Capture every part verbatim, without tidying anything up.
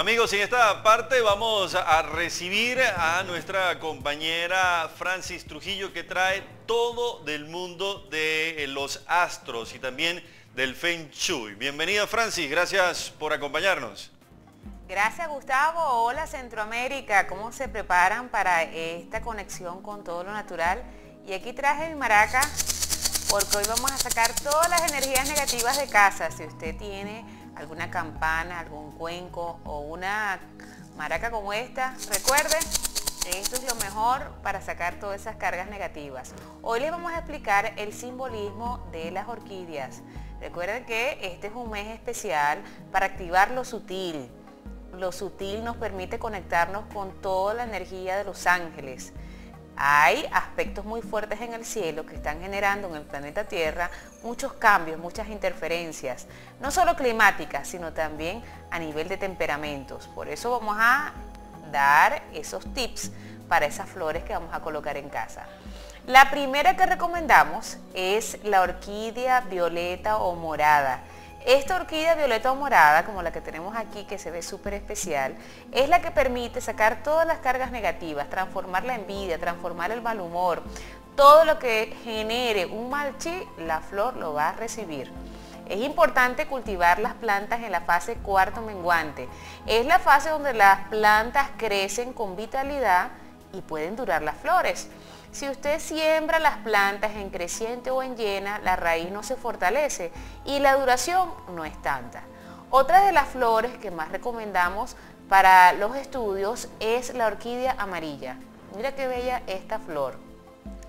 Amigos, en esta parte vamos a recibir a nuestra compañera Francis Trujillo, que trae todo del mundo de los astros y también del Feng Shui. Bienvenida, Francis, gracias por acompañarnos. Gracias, Gustavo. Hola, Centroamérica. ¿Cómo se preparan para esta conexión con todo lo natural? Y aquí traje mi maraca porque hoy vamos a sacar todas las energías negativas de casa. Si usted tiene alguna campana, algún cuenco o una maraca como esta, recuerde, esto es lo mejor para sacar todas esas cargas negativas. Hoy les vamos a explicar el simbolismo de las orquídeas. Recuerden que este es un mes especial para activar lo sutil. Lo sutil nos permite conectarnos con toda la energía de los ángeles. Hay aspectos muy fuertes en el cielo que están generando en el planeta Tierra muchos cambios, muchas interferencias, no solo climáticas, sino también a nivel de temperamentos. Por eso vamos a dar esos tips para esas flores que vamos a colocar en casa. La primera que recomendamos es la orquídea violeta o morada. Esta orquídea violeta o morada, como la que tenemos aquí, que se ve súper especial, es la que permite sacar todas las cargas negativas, transformar la envidia, transformar el mal humor. Todo lo que genere un mal chi, la flor lo va a recibir. Es importante cultivar las plantas en la fase cuarto menguante. Es la fase donde las plantas crecen con vitalidad y pueden durar las flores. Si usted siembra las plantas en creciente o en llena, la raíz no se fortalece y la duración no es tanta. Otra de las flores que más recomendamos para los estudios es la orquídea amarilla. Mira qué bella esta flor.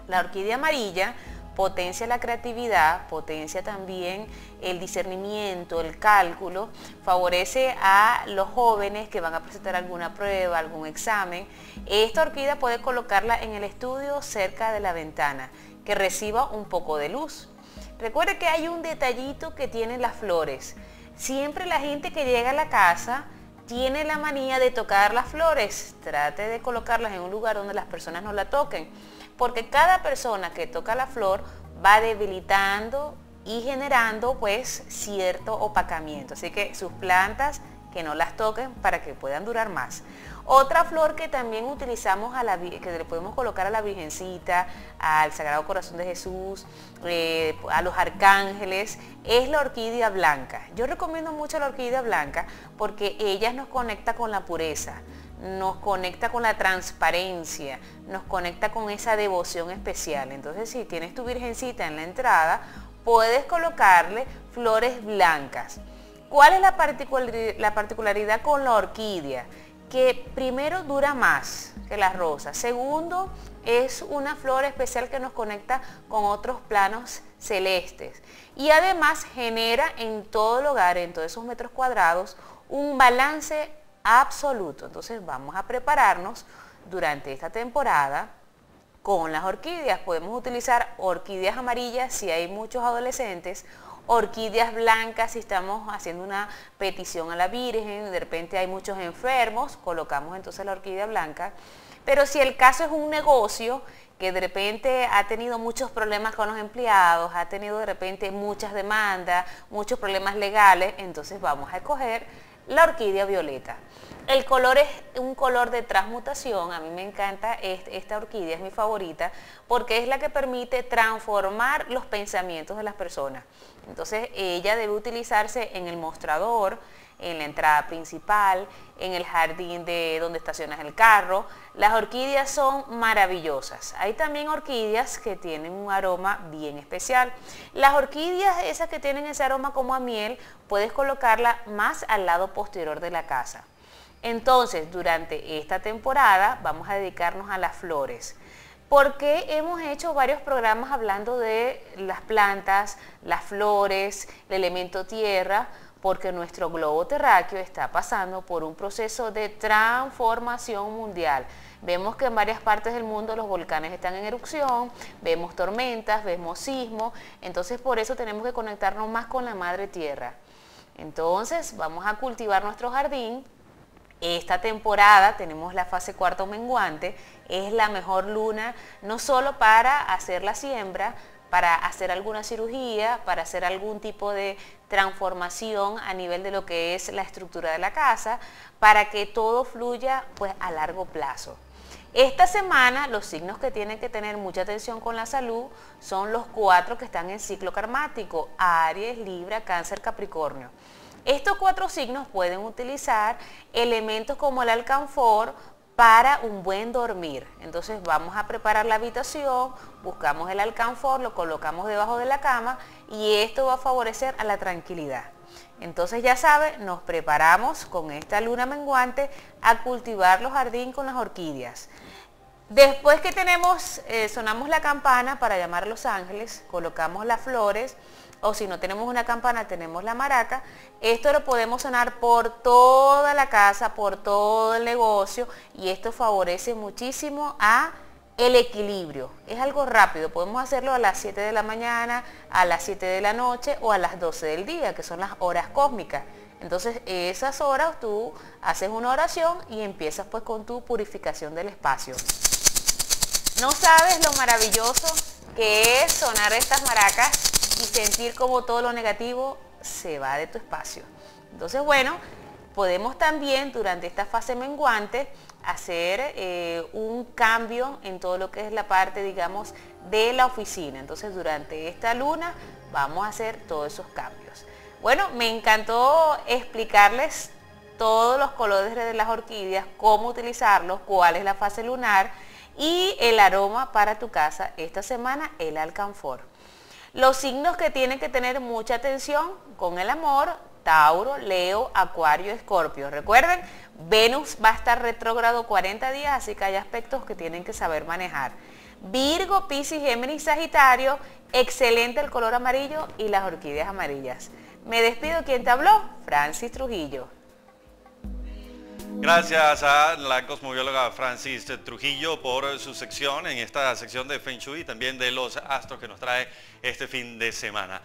La orquídea amarilla potencia la creatividad, potencia también el discernimiento, el cálculo, favorece a los jóvenes que van a presentar alguna prueba, algún examen. Esta orquídea puede colocarla en el estudio cerca de la ventana, que reciba un poco de luz. Recuerde que hay un detallito que tienen las flores. Siempre la gente que llega a la casa tiene la manía de tocar las flores. Trate de colocarlas en un lugar donde las personas no la toquen, porque cada persona que toca la flor va debilitando y generando pues cierto opacamiento. Así que sus plantas que no las toquen para que puedan durar más. Otra flor que también utilizamos, a la, que le podemos colocar a la Virgencita, al Sagrado Corazón de Jesús, eh, a los arcángeles, es la orquídea blanca. Yo recomiendo mucho la orquídea blanca porque ella nos conecta con la pureza, nos conecta con la transparencia, nos conecta con esa devoción especial. Entonces, si tienes tu Virgencita en la entrada, puedes colocarle flores blancas. ¿Cuál es la particularidad, la particularidad con la orquídea? Que primero dura más que las rosas. Segundo, es una flor especial que nos conecta con otros planos celestes. Y además genera en todo el hogar, en todos esos metros cuadrados, un balance absoluto. Entonces vamos a prepararnos durante esta temporada con las orquídeas. Podemos utilizar orquídeas amarillas si hay muchos adolescentes, orquídeas blancas si estamos haciendo una petición a la Virgen, de repente hay muchos enfermos, colocamos entonces la orquídea blanca. Pero si el caso es un negocio que de repente ha tenido muchos problemas con los empleados, ha tenido de repente muchas demandas, muchos problemas legales, entonces vamos a escoger la orquídea violeta. El color es un color de transmutación. A mí me encanta esta orquídea, es mi favorita, porque es la que permite transformar los pensamientos de las personas. Entonces ella debe utilizarse en el mostrador, en la entrada principal, en el jardín de donde estacionas el carro. Las orquídeas son maravillosas. Hay también orquídeas que tienen un aroma bien especial. Las orquídeas esas que tienen ese aroma como a miel, puedes colocarla más al lado posterior de la casa. Entonces, durante esta temporada vamos a dedicarnos a las flores, porque hemos hecho varios programas hablando de las plantas, las flores, el elemento tierra, porque nuestro globo terráqueo está pasando por un proceso de transformación mundial. Vemos que en varias partes del mundo los volcanes están en erupción, vemos tormentas, vemos sismos, entonces por eso tenemos que conectarnos más con la madre tierra. Entonces vamos a cultivar nuestro jardín. Esta temporada tenemos la fase cuarto menguante, es la mejor luna no solo para hacer la siembra, para hacer alguna cirugía, para hacer algún tipo de transformación a nivel de lo que es la estructura de la casa, para que todo fluya pues a largo plazo. Esta semana los signos que tienen que tener mucha atención con la salud son los cuatro que están en ciclo karmático: Aries, Libra, Cáncer, Capricornio. Estos cuatro signos pueden utilizar elementos como el alcanfor para un buen dormir. Entonces vamos a preparar la habitación, buscamos el alcanfor, lo colocamos debajo de la cama y esto va a favorecer a la tranquilidad. Entonces ya sabe, nos preparamos con esta luna menguante a cultivar los jardines con las orquídeas. Después que tenemos, eh, sonamos la campana para llamar a los ángeles, colocamos las flores, o si no tenemos una campana, tenemos la maraca. Esto lo podemos sonar por toda la casa, por todo el negocio, y esto favorece muchísimo a el equilibrio. Es algo rápido, podemos hacerlo a las siete de la mañana, a las siete de la noche o a las doce del día, que son las horas cósmicas. Entonces esas horas tú haces una oración y empiezas pues con tu purificación del espacio. No sabes lo maravilloso que es sonar estas maracas y sentir como todo lo negativo se va de tu espacio. Entonces, bueno, podemos también durante esta fase menguante hacer eh, un cambio en todo lo que es la parte, digamos, de la oficina. Entonces, durante esta luna vamos a hacer todos esos cambios. Bueno, me encantó explicarles todos los colores de las orquídeas, cómo utilizarlos, cuál es la fase lunar y el aroma para tu casa esta semana, el alcanfor. Los signos que tienen que tener mucha atención con el amor: Tauro, Leo, Acuario, Escorpio. Recuerden, Venus va a estar retrógrado cuarenta días, así que hay aspectos que tienen que saber manejar. Virgo, Piscis, Géminis, Sagitario, excelente el color amarillo y las orquídeas amarillas. Me despido, quien te habló, Francis Trujillo. Gracias a la cosmobióloga Francis Trujillo por su sección en esta sección de Feng Shui y también de los astros que nos trae este fin de semana.